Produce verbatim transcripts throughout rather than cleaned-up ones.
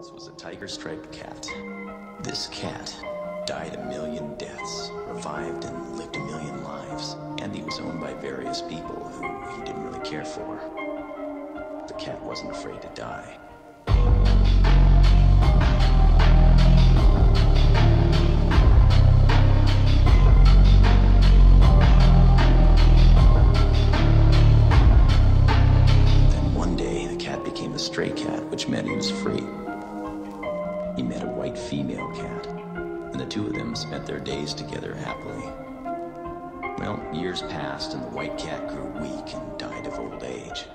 This was a tiger-striped cat. This cat died a million deaths, revived and lived a million lives. And he was owned by various people who he didn't really care for. The cat wasn't afraid to die. Stray cat, which meant he was free. He met a white female cat, and the two of them spent their days together happily. Well, years passed, and the white cat grew weak and died of old age.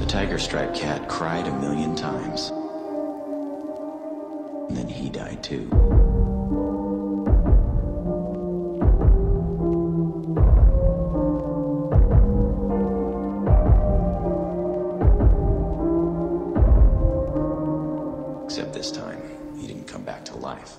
The tiger-striped cat cried a million times. And then he died too. Except this time, he didn't come back to life.